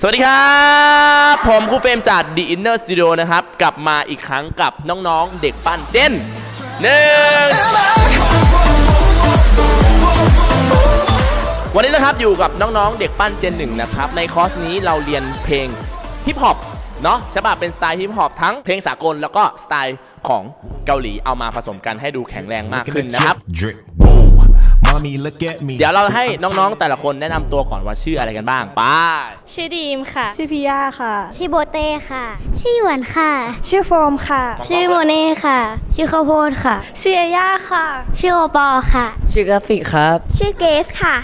สวัสดีครับผมครูเฟรมจาก The Inner Studio นะครับกลับมาอีกครั้งกับน้องๆเด็กปั้นเจน1วันนี้นะครับอยู่กับน้องๆเด็กปั้นเจน1นะครับในคอร์สนี้เราเรียนเพลงฮิปฮอปเนาะฉบับเป็นสไตล์ฮิปฮอปทั้งเพลงสากลแล้วก็สไตล์ของเกาหลีเอามาผสมกันให้ดูแข็งแรงมากขึ้นนะครับเดี๋ยวเราให้น้องๆแต่ละคนแนะนำตัวก่อนว่าชื่ออะไรกันบ้างไปชื่อดีมค่ะชื่อพิยาค่ะชื่อโบเต้ค่ะชื่อหยวนค่ะชื่อโฟมค่ะชื่อโมเน่ค่ะชื่อข้าวโพดค่ะชื่อเอย่าค่ะชื่อโอปอค่ะชื่อกราฟิกครับชื่อเกสค่ะ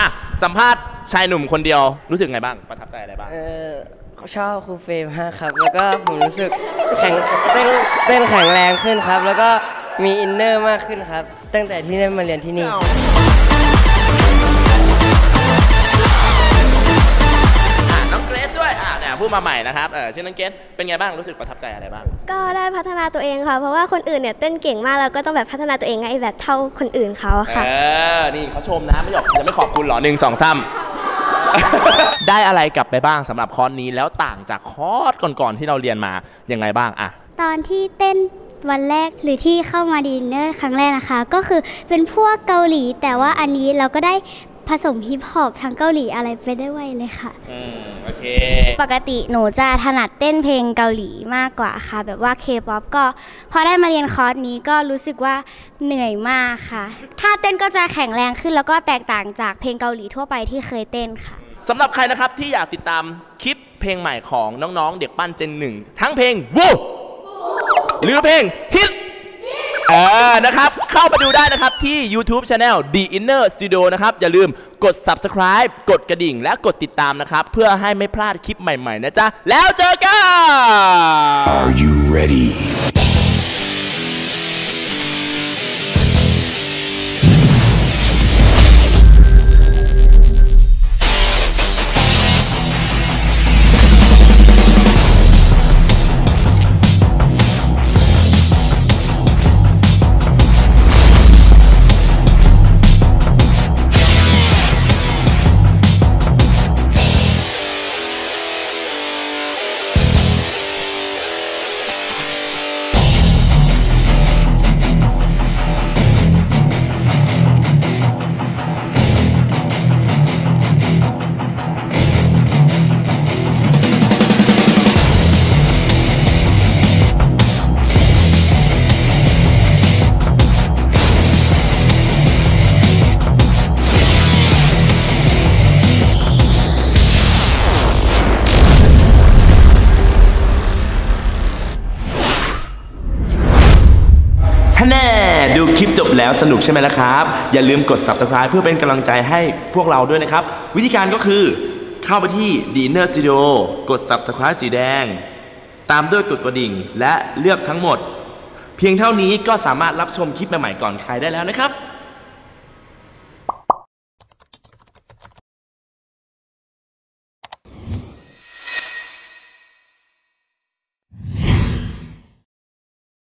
อ่ะสัมภาษณ์ชายหนุ่มคนเดียวรู้สึกไงบ้างประทับใจอะไรบ้างชอบครูเฟรมครับแล้วก็ผมรู้สึกเต้นแข็งแรงขึ้นครับแล้วก็มีอินเนอร์มากขึ้นครับตั้งแต่ที่ได้มาเรียนที่นี่น้องเกรซด้วยเนี่ยพูดมาใหม่นะครับชื่อน้องเกรซเป็นไงบ้างรู้สึกประทับใจอะไรบ้างก็ได้พัฒนาตัวเองค่ะเพราะว่าคนอื่นเนี่ยเต้นเก่งมากแล้วก็ต้องแบบพัฒนาตัวเองให้แบบเท่าคนอื่นเขาค่ะนี่เขาชมนะไม่หยอกจะไม่ขอบคุณหรอ 1 2 3ได้อะไรกลับไปบ้างสำหรับคอร์สนี้แล้วต่างจากคอร์สก่อนๆที่เราเรียนมายังไงบ้างอะตอนที่เต้นวันแรกหรือที่เข้ามาดินเนอร์ครั้งแรกนะคะก็คือเป็นพวกเกาหลีแต่ว่าอันนี้เราก็ได้ผสมฮิปฮอปทางเกาหลีอะไรไปได้ไวเลยค่ะโอเคปกติหนูจะถนัดเต้นเพลงเกาหลีมากกว่าค่ะแบบว่า K-pop ก็พอได้มาเรียนคอร์สนี้ก็รู้สึกว่าเหนื่อยมากค่ะถ้าเต้นก็จะแข็งแรงขึ้นแล้วก็แตกต่างจากเพลงเกาหลีทั่วไปที่เคยเต้นค่ะสำหรับใครนะครับที่อยากติดตามคลิปเพลงใหม่ของน้องๆเด็กปั้นเจน1ทั้งเพลงวูหรือเพลงฮิตนะครับเข้าไปดูได้นะครับที่ YouTube Channel The Inner Studio นะครับอย่าลืมกด Subscribe กดกระดิ่งและกดติดตามนะครับเพื่อให้ไม่พลาดคลิปใหม่ๆนะจ๊ะแล้วเจอกัน Are you readyแน่ดูคลิปจบแล้วสนุกใช่ไหมล่ะครับอย่าลืมกด Subscribe เพื่อเป็นกำลังใจให้พวกเราด้วยนะครับวิธีการก็คือเข้าไปที่ The Inner Studio กด Subscribe สีแดงตามด้วยกดกระดิ่งและเลือกทั้งหมดเพียงเท่านี้ก็สามารถรับชมคลิปใหม่ๆก่อนใครได้แล้วนะครับ